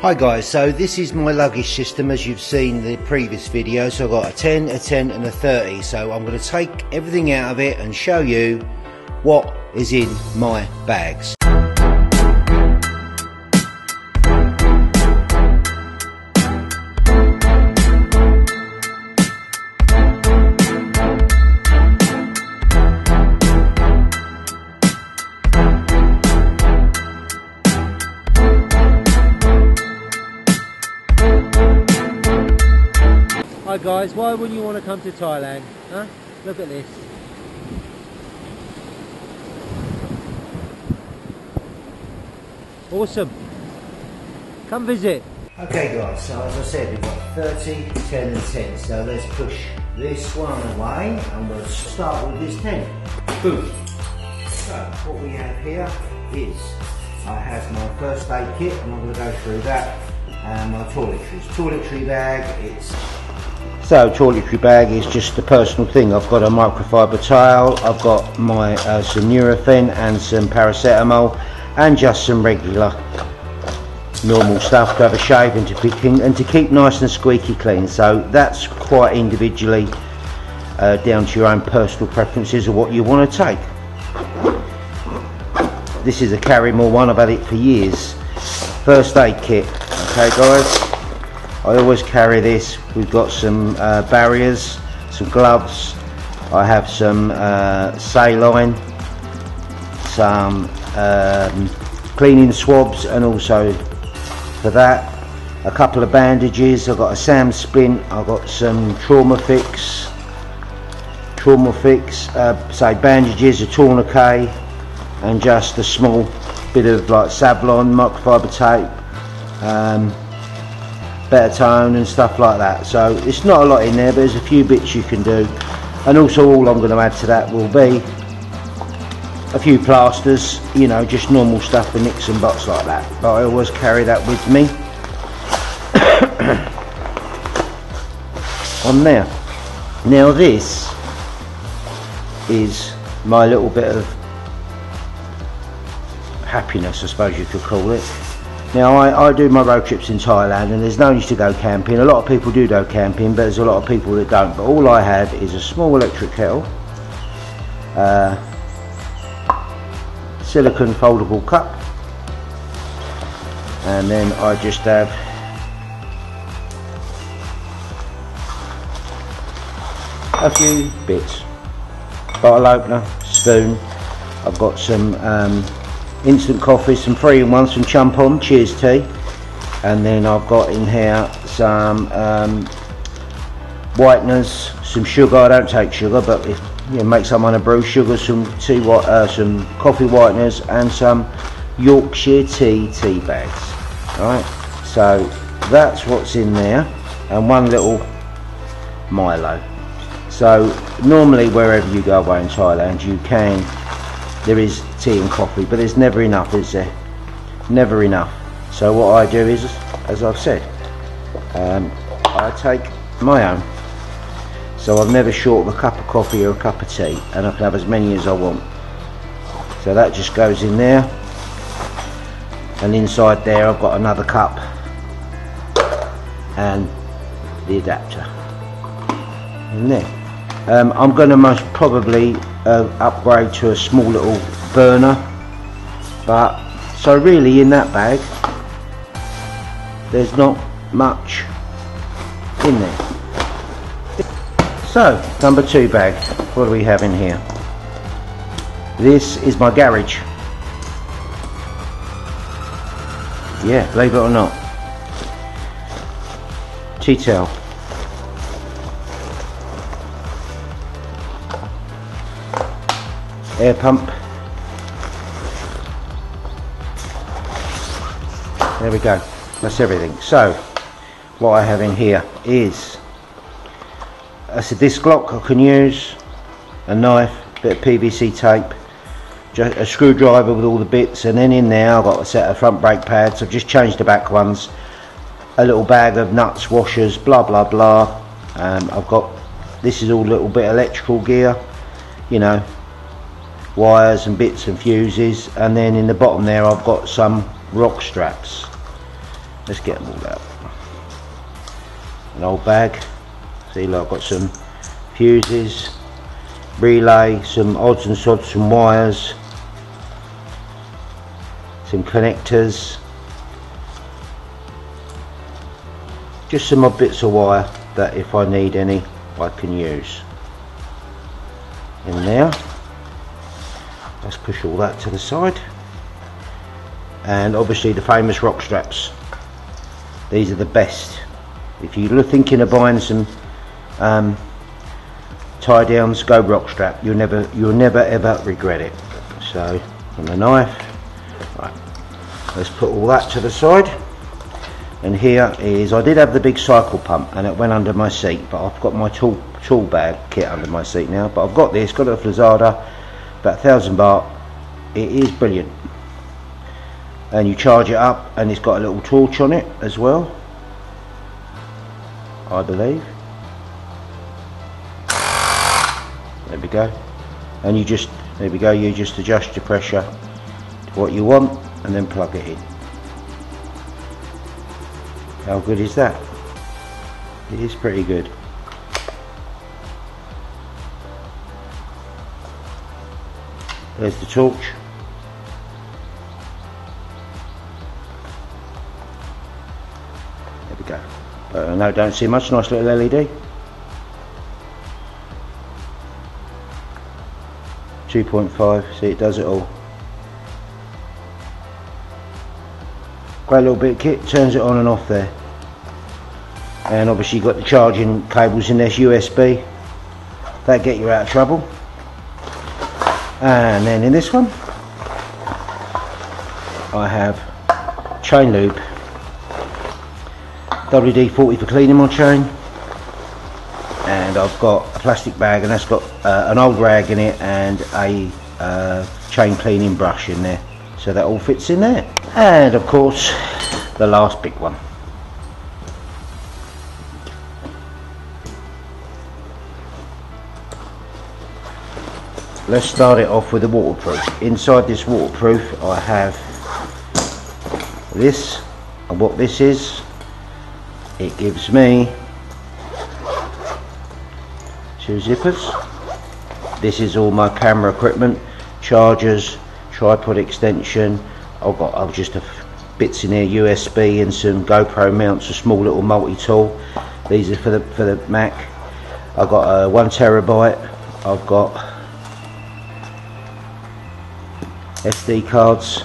Hi guys, so this is my luggage system as you've seen in the previous video. So I've got a 10, a 10 and a 30. So I'm going to take everything out of it and show you what is in my bags. Hi guys, why wouldn't you want to come to Thailand? Huh? Look at this. Awesome. Come visit. Okay guys, so as I said, we've got 30, 10 and 10. So let's push this one away and we'll start with this 10. Boom. So what we have here is I have my first aid kit and I'm going to go through that and my toiletries. Toiletry bag, toiletry bag is just a personal thing. I've got a microfiber towel, I've got my some Nurofen and some paracetamol and just some regular normal stuff to have a shave and to picking and to keep nice and squeaky clean. So that's quite individually down to your own personal preferences of what you want to take. This is a Carrymore one, I've had it for years. First aid kit, okay guys. I always carry this. We've got some barriers, some gloves, I have some saline, some cleaning swabs and also for that a couple of bandages. I've got a Sam splint, I've got some Trauma Fix say bandages, a tourniquet and just a small bit of like Savlon, microfiber tape, better tone and stuff like that. So it's not a lot in there, but there's a few bits you can do. And also all I'm going to add to that will be a few plasters, you know, just normal stuff for nicks and bits like that, but I always carry that with me on there. Now this is my little bit of happiness, I suppose you could call it. Now I do my road trips in Thailand and there's no need to go camping. A lot of people do go camping, but there's a lot of people that don't. But all I had is a small electric kettle, silicone foldable cup, and then I just have a few bits. Bottle opener, spoon, I've got some instant coffee, some 3-in-1s from Chumpon, cheers tea, and then I've got in here some whiteners, some sugar. I don't take sugar, but if you make someone a brew, sugar, some tea, some coffee whiteners, and some Yorkshire tea bags. Alright, so that's what's in there, and one little Milo. So normally wherever you go away in Thailand, you can, there is tea and coffee, but there's never enough, is there? Never enough. So what I do is, as I've said, I take my own. So I'm never short of a cup of coffee or a cup of tea, and I can have as many as I want. So that just goes in there, and inside there I've got another cup and the adapter in there. I'm going to most probably upgrade to a small little burner, but so really in that bag there's not much in there. So number 2 bag, what do we have in here? This is my garage. Yeah, believe it or not. Tea towel. Air pump, there we go, that's everything. So what I have in here is a disc lock I can use, a knife, a bit of PVC tape, just a screwdriver with all the bits, and then in there I've got a set of front brake pads. I've just changed the back ones, a little bag of nuts, washers, blah blah blah. I've got, this is all little bit electrical gear, you know, wires and bits and fuses, and then in the bottom there I've got some rock straps. Let's get them all out. An old bag. See, look, I've got some fuses, relay, some odds and sods, some wires, some connectors, just some odd bits of wire that if I need any I can use. In there, let's push all that to the side, and obviously the famous rock straps. These are the best. If you're thinking of buying some tie downs, go rock strap. You'll never ever regret it. So on the knife, right, let's put all that to the side. And here is, I did have the big cycle pump and it went under my seat, but I've got my tool bag kit under my seat now. But I've got this, got it off Lazada, about 1,000 baht. It is brilliant, and you charge it up and it's got a little torch on it as well, I believe. There we go. And you just, there we go, you just adjust your pressure to what you want and then plug it in. How good is that? It is pretty good. There's the torch. There we go. But I know, don't see much. Nice little LED. 2.5. See, it does it all. Great little bit of kit. Turns it on and off there. And obviously you've got the charging cables in there, USB, that get you out of trouble. And then in this one I have chain lube, WD-40 for cleaning my chain, and I've got a plastic bag, and that's got an old rag in it and a chain cleaning brush in there, so that all fits in there. And of course the last big one. Let's start it off with the waterproof. Inside this waterproof I have this, and what this is, it gives me 2 zippers. This is all my camera equipment, chargers, tripod extension. I've got just a bits in here, USB and some GoPro mounts, a small little multi-tool. These are for the Mac. I've got a 1 terabyte. I've got SD cards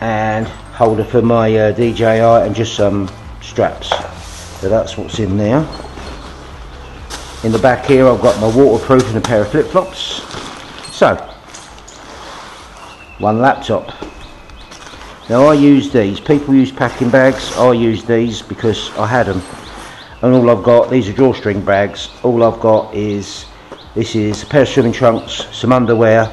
and holder for my DJI, and just some straps. So that's what's in there. In the back here I've got my waterproof and a pair of flip-flops. So 1 laptop. Now I use these, people use packing bags, I use these because I had them, and all I've got, these are drawstring bags, all I've got is this is a pair of swimming trunks, some underwear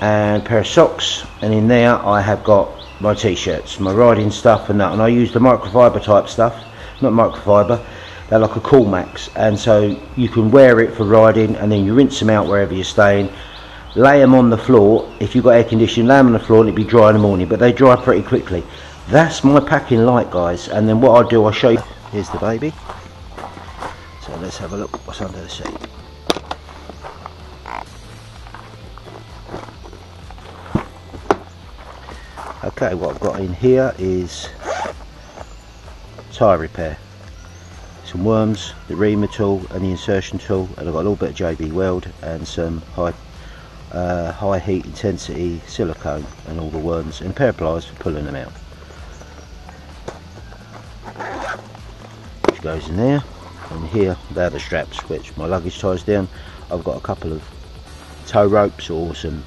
and a pair of socks, and in there I have got my t-shirts, my riding stuff and that. And I use the microfiber type stuff, not microfiber, they're like a Coolmax, and so you can wear it for riding and then you rinse them out wherever you're staying, lay them on the floor. If you've got air conditioning, lay them on the floor and it'll be dry in the morning, but they dry pretty quickly. That's my packing light, guys. And then what I do, I'll show you. Here's the baby, so let's have a look what's under the seat. Okay, what I've got in here is tyre repair, some worms, the reamer tool and the insertion tool, and I've got a little bit of JB weld and some high heat intensity silicone, and all the worms and a pair of pliers for pulling them out, which goes in there. And here they're the straps which my luggage ties down. I've got a couple of tow ropes, or some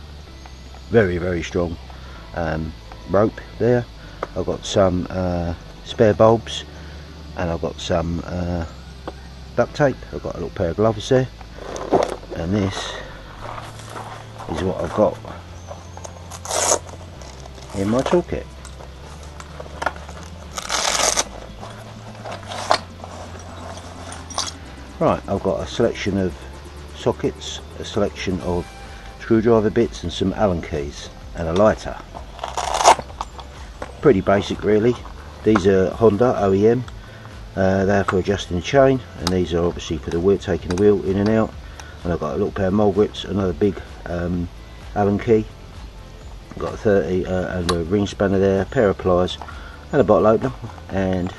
very, very strong rope there. I've got some spare bulbs, and I've got some duct tape. I've got a little pair of gloves there, and this is what I've got in my toolkit. Right, I've got a selection of sockets, a selection of screwdriver bits and some Allen keys and a lighter. pretty basic really. These are Honda OEM, they're for adjusting the chain, and these are obviously for the wheel, taking the wheel in and out. And I've got a little pair of mole grips, another big Allen key, I've got a 30 and a ring spanner there, a pair of pliers and a bottle opener and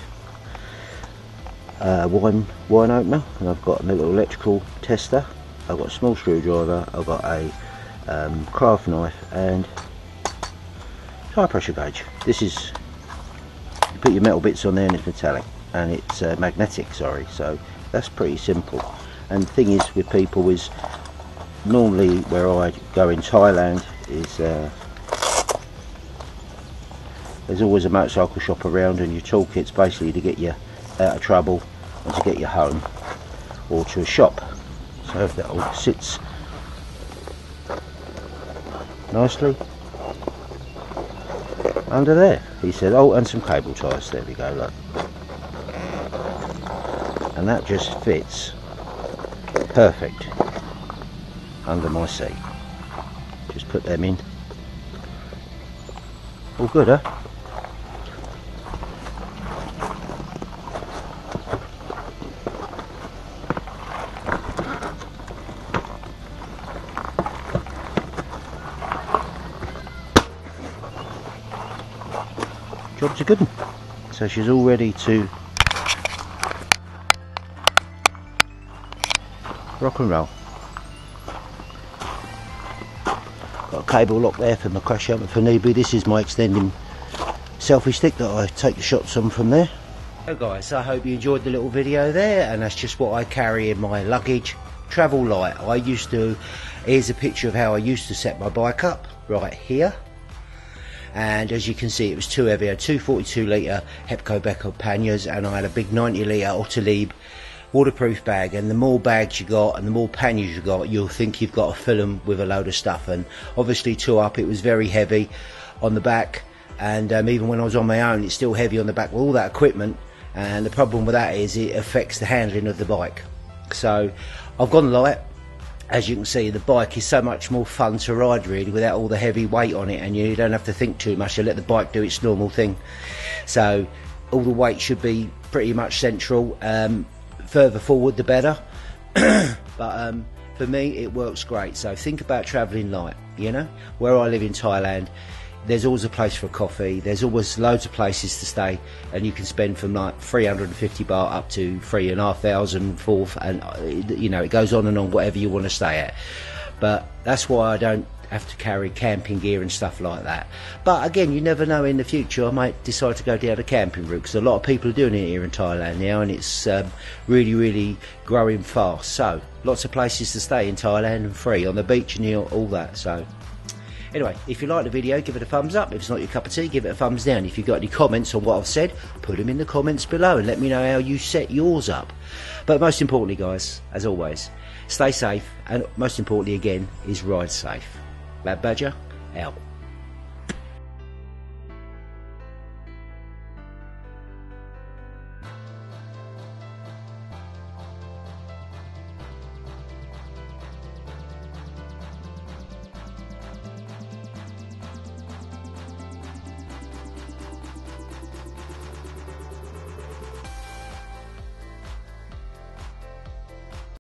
a wine opener, and I've got a little electrical tester, I've got a small screwdriver, I've got a craft knife and high pressure gauge. This is, you put your metal bits on there and it's metallic, and it's magnetic, sorry, so that's pretty simple. And the thing is with people is, normally where I go in Thailand is there's always a motorcycle shop around, and your toolkit's basically to get you out of trouble and to get you home or to a shop. So if that all sits nicely under there, he said, oh, and some cable ties, there we go, look, and that just fits perfect under my seat. Just put them in, all good, huh? Job's a good one. So she's all ready to rock and roll. Got a cable lock there for my crash helmet for newbie. This is my extending selfie stick that I take the shots on from there. So guys, I hope you enjoyed the little video there, and that's just what I carry in my luggage. Travel light. I used to, here's a picture of how I used to set my bike up right here. And as you can see, it was too heavy. I had two 42-litre Hepco Becker panniers, and I had a big 90-litre Otelieb waterproof bag. And the more bags you got and the more panniers you got, you'll think you've got to fill them with a load of stuff. And obviously two up, it was very heavy on the back, and even when I was on my own, it's still heavy on the back with all that equipment. And the problem with that is it affects the handling of the bike. So I've gone light. As you can see, the bike is so much more fun to ride really, without all the heavy weight on it, and you don't have to think too much. You let the bike do its normal thing. So all the weight should be pretty much central. Further forward the better. But for me it works great. So think about travelling light, you know. Where I live in Thailand, there's always a place for a coffee, there's always loads of places to stay, and you can spend from like 350 baht up to 3,500, and you know, it goes on and on, whatever you want to stay at. But that's why I don't have to carry camping gear and stuff like that. But again, you never know, in the future I might decide to go down the camping route, because a lot of people are doing it here in Thailand now, and it's really growing fast. So lots of places to stay in Thailand, and free, on the beach and all that. So anyway, if you like the video, give it a thumbs up. If it's not your cup of tea, give it a thumbs down. If you've got any comments on what I've said, put them in the comments below and let me know how you set yours up. But most importantly, guys, as always, stay safe, and most importantly again is ride safe. Lad Badger, out.